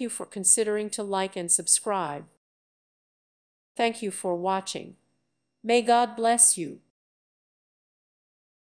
Thank you for considering to like and subscribe. Thank you for watching. May God bless you.